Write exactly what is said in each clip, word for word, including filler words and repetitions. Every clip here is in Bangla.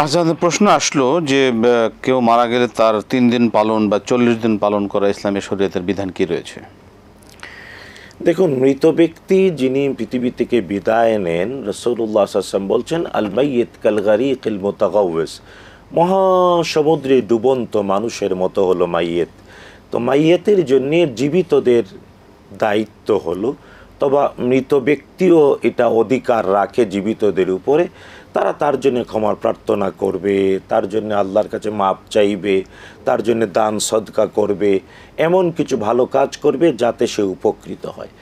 আহসান, প্রশ্ন আসলো যে কেউ মারা গেলে তার তিন দিন পালন বা চল্লিশ দিন পালন করা ইসলামী শরীয়তের বিধান কি রয়েছে? দেখুন, মৃত ব্যক্তি যিনি পৃথিবী থেকে বিদায় নেন, রাসূলুল্লাহ সাল্লাল্লাহু আলাইহি ওয়াসাল্লাম বলছেন আল মাইয়িত কাল গারিকিল মুতাগাওয়িস, মহাসমুদ্রে ডুবন্ত মানুষের মতো হলো মাইয়িত। তো মাইয়িতের জন্যে জীবিতদের দায়িত্ব হলো, তবে মৃত ব্যক্তিও এটা অধিকার রাখে জীবিতদের উপরে, তারা তার জন্য ক্ষমার প্রার্থনা করবে, তার জন্য আল্লাহর কাছে মাপ চাইবে, তার জন্য দান সদকা করবে, এমন কিছু ভালো কাজ করবে যাতে সে উপকৃত হয়।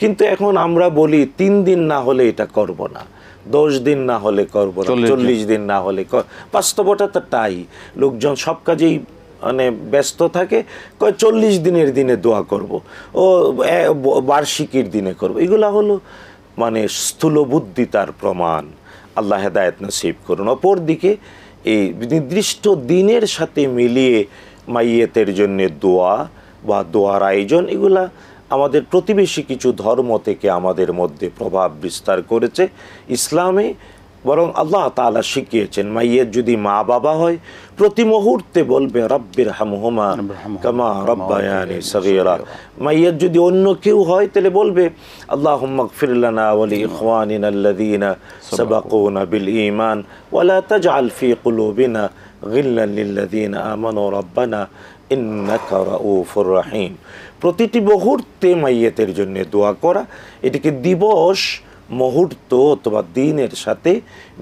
কিন্তু এখন আমরা বলি তিন দিন না হলে এটা করব না, দশ দিন না হলে করব না, চল্লিশ দিন না হলে। বাস্তবতা তো তাই, লোকজন সব কাজেই মানে ব্যস্ত থাকে, কয় চল্লিশ দিনের দিনে দোয়া করব, ও বার্ষিকীর দিনে করব। এগুলা হলো মানে স্থূলবুদ্ধিতার প্রমাণ। আল্লাহ হেদায়েত নসিব করুন। অপরদিকে এই নির্দিষ্ট দিনের সাথে মিলিয়ে মাইয়েতের জন্য দোয়া বা দোয়ার আয়োজন, এগুলা আমাদের প্রতিবেশী কিছু ধর্ম থেকে আমাদের মধ্যে প্রভাব বিস্তার করেছে। ইসলামে বরং আল্লাহ তাআলা শিখিয়েছেন মাইয়েত যদি মা বাবা হয় প্রতি মুহূর্তে বলবে রব্বির হামহুমা কামা রাব্বায়ানি সগীরা। মাইয়েত যদি অন্য কেউ হয় তাহলে বলবে আল্লাহুম্মা গফির লানা ওয়া লি ইখওয়ানিনা আল্লাযীনা সাবাকুনা বিল ঈমান ওয়া লা তাজআল ফি কুলুবিনা গিল্লান লিল্লাযীনা আমানু রাব্বানা ইন্নাকা রাউফুর রাহীম। প্রতিটি মুহূর্তে মাইয়েতের জন্য দোয়া করা, এটিকে দিবস মুহূর্ত অথবা দিনের সাথে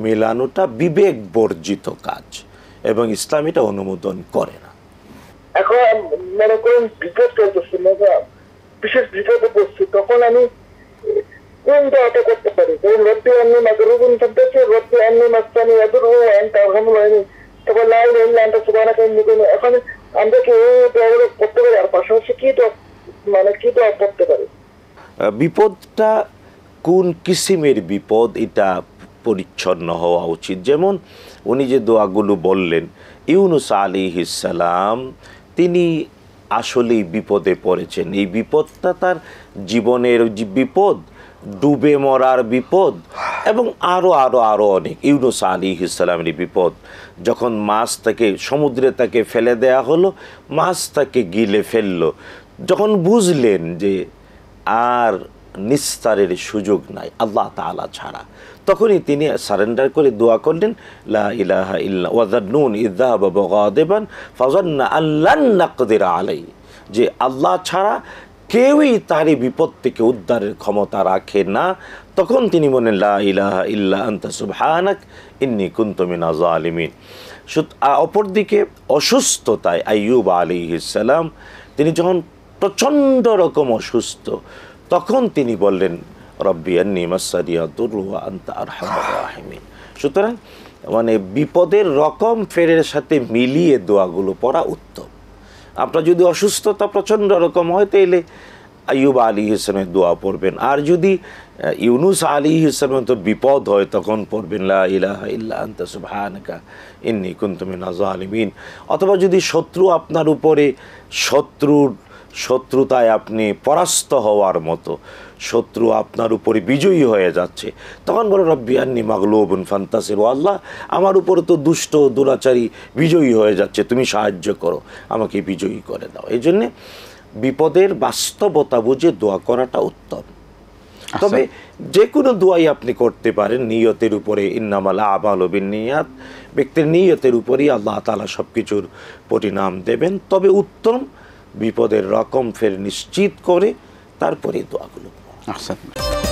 মেলানোটা বিবেক বর্জিত কাজ এবং ইসলাম এটা অনুমোদন করে না। এখন মনে করুন বিপদ করতেছি, বিশেষ বিপদে পড়ছি, তখন আমি কোন দোয়াটা করতে পারি? রব্বি আন্নী মাগরুবুন ফান্তাসি রব্বি আন্নী মাসসানি ইয়াদুরু ওয়া আনতা আরহামুর রাহিম তাবাল্লাহু লা ইলাহা ইল্লা সুবহানাকা ইন্নী কুনতু। এখন আমরা কি এই দোয়াগুলো করতে পারি? আর পাশাপাশি কি দোয়া মানে কি দোয়া করতে পারি? বিপদটা কোন কিসিমের বিপদ এটা পরিচ্ছন্ন হওয়া উচিত। যেমন উনি যে দোয়াগুলো বললেন, ইউনুস আলাইহিস সালাম তিনি আসলেই বিপদে পড়েছেন। এই বিপদটা তার জীবনের বিপদ, ডুবে মরার বিপদ এবং আরও আরও আরও অনেক। ইউনুস আলাইহিস সালামের বিপদ, যখন মাছ তাকে সমুদ্রে তাকে ফেলে দেয়া হলো, মাছ তাকে গিলে ফেললো, যখন বুঝলেন যে আর নিস্তারের সুযোগ নাই আল্লাহ তাআলা ছাড়া, তখনই তিনি সারেন্ডার করে দোয়া করলেন লা ইলাহা ইল্লা ওয়াজান্নুন ইযহাবা গাদিবান ফাজান্না আল্লান নাকদির আলাইহি, যে আল্লাহ ছাড়া কেউই তারই বিপদ থেকে উদ্ধারের ক্ষমতা রাখে না। তখন তিনি বলেন লা ইলাহা ইল্লা আনতা সুবহানাক ইন্নী কুনতু মিনাজ জালিমিন। অপরদিকে অসুস্থতায় আইয়ুব আলাইহিস সালাম তিনি যখন প্রচণ্ড রকম অসুস্থ, তখন তিনি বললেন রব্বি আন্নী মাসসানি ইয়াদুরু ওয়া আনতা আরহামুর রাহিমিন। সুতরাং মানে বিপদের রকম ফেরের সাথে মিলিয়ে দোয়াগুলো পড়া উত্তম। আপনার যদি অসুস্থতা প্রচণ্ড রকম হয় তাহলে আইয়ুব আলাইহিস সালামের দোয়া পড়বেন। আর যদি ইউনুস আলাইহিস সালামের তো বিপদ হয় তখন পড়বেন লা ইলাহা ইল্লা আনতা সুবহানাকা ইন্নী কুনতু মিনাজ জালিমিন। অথবা যদি শত্রু আপনার উপরে, শত্রুর শত্রুতায় আপনি পরাস্ত হওয়ার মতো, শত্রু আপনার উপরে বিজয়ী হয়ে যাচ্ছে, তখন বলো রব্বি আন্নী মাগলুবুন ফান্তাসির, ও আল্লাহ আমার উপরে তো দুষ্ট দুরাচারী বিজয়ী হয়ে যাচ্ছে, তুমি সাহায্য করো, আমাকে বিজয়ী করে দাও। এই জন্যে বিপদের বাস্তবতা বুঝে দোয়া করাটা উত্তম। তবে যে কোনো দোয়াই আপনি করতে পারেন নিয়তের উপরে, ইন্নামাল আমালু বিন্নিয়াত, ব্যক্তির নিয়তের উপরেই আল্লাহ তাআলা সব কিছুর পরিণাম দেবেন। তবে উত্তম বিপদের রকম ফের নিশ্চিত করে তারপরে দোয়াগুলো। আচ্ছা।